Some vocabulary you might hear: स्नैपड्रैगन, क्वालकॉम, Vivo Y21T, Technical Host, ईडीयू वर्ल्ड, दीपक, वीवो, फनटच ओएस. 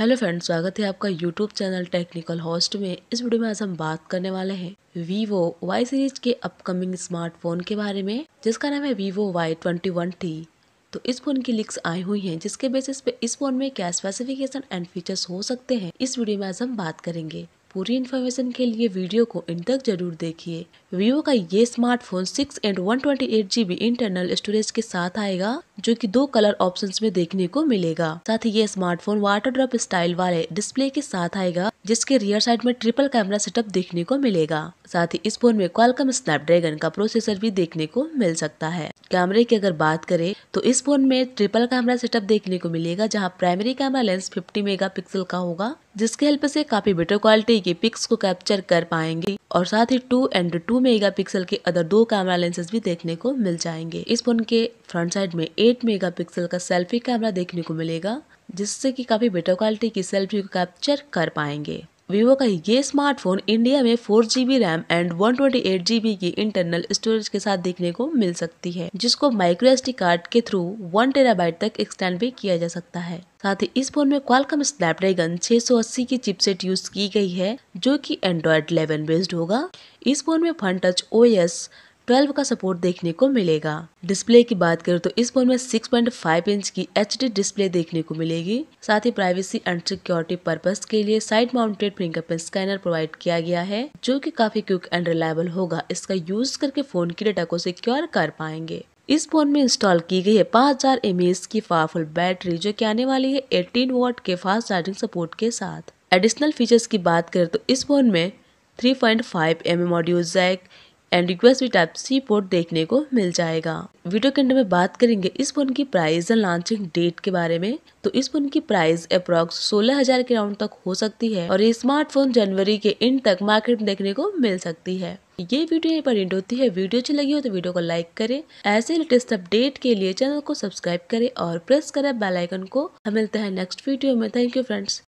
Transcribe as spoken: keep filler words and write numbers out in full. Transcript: Hello friends, स्वागत है आपका यूट्यूब चैनल टेक्निकल होस्ट में। इस वीडियो में आज हम बात करने वाले हैं वीवो वाई सीरीज के अपकमिंग स्मार्टफोन के बारे में, जिसका नाम है वीवो Y twenty one T. तो इस फोन की लीक्स आई हुई हैं, जिसके बेसिस पे इस फोन में क्या स्पेसिफिकेशन एंड फीचर्स हो सकते हैं, इस वीडियो में आज हम बात करेंगे। पूरी इन्फॉर्मेशन के लिए वीडियो को इन तक जरूर देखिए। वीवो का ये smartphone six and one twenty eight GB internal storage के साथ आएगा, जो कि दो कलर ऑप्शंस में देखने को मिलेगा। साथ ही ये स्मार्टफोन वाटर ड्रॉप स्टाइल वाले डिस्प्ले के साथ आएगा, जिसके रियर साइड में ट्रिपल कैमरा सेटअप देखने को मिलेगा। साथ ही इस फोन में क्वालकॉम स्नैपड्रैगन का प्रोसेसर भी देखने को मिल सकता है। कैमरे की अगर बात करें तो इस फोन में ट्रिपल कैमरा सेटअप देखने को मिलेगा, जहां प्राइमरी कैमरा लेंस पचास मेगापिक्सल का होगा, जिसके हेल्प से काफी बेटर क्वालिटी के पिक्स को कैप्चर कर पाएंगे। और साथ ही टू एंड टू मेगापिक्सल के अदर दो कैमरा लेंसेज भी देखने को मिल जाएंगे। इस फोन के फ्रंट साइड में आठ मेगापिक्सल का सेल्फी कैमरा देखने को मिलेगा, जिससे कि काफी बेटर क्वालिटी की सेल्फी को कैप्चर कर पाएंगे। वीवो का ये स्मार्टफोन इंडिया में four GB RAM and one twenty eight GB की इंटरनल स्टोरेज के साथ देखने को मिल सकती है, जिसको माइक्रो एसडी कार्ड के थ्रू वन टेराबाइट तक एक्सटेंड भी किया जा सकता है। साथ ही इस फोन में क्वालकॉम स्नैपड्रैगन छह सौ अस्सी की चिपसेट यूज की गई है, जो कि एंड्रॉयड इलेवन बेस्ड होगा। इस फोन में फनटच ओएस ट्वेल्व का सपोर्ट देखने को मिलेगा। डिस्प्ले की बात करें तो इस फोन में सिक्स पॉइंट फाइव इंच की एचडी डिस्प्ले देखने को मिलेगी। साथ ही प्राइवेसी एंड सिक्योरिटी पर्पस के लिए side mounted fingerprint scanner provide किया गया है, जो कि काफी क्विक एंड रिलायबल होगा। इसका यूज करके फोन की डाटा को सिक्योर कर पाएंगे। इस फोन में इंस्टॉल की गई है पाँच हज़ार एमएएच की पावरफुल बैटरी, जो कि आने वाली है अठारह वॉट के फास्ट चार्जिंग सपोर्ट के साथ। एडिशनल फीचर्स की बात करें तो इस फोन में three point five mm audio jack and USB type C port देखने को मिल जाएगा। वीडियो के अंदर में बात करेंगे इस फोन की प्राइस एंड लॉन्चिंग डेट के बारे में। तो इस फोन की प्राइस अप्रॉक्स सोलह हजार के राउंड तक हो सकती है, और ये स्मार्टफोन जनवरी के एंड तक मार्केट में देखने को मिल सकती है। ये वीडियो यहाँ पर एंड होती है। वीडियो अच्छी लगी हो तो वीडियो को लाइक करें। ऐसे लेटेस्ट अपडेट के लिए चैनल को सब्सक्राइब करें और प्रेस करें बेल आइकन को। हम मिलते हैं नेक्स्ट वीडियो में। Thank you friends.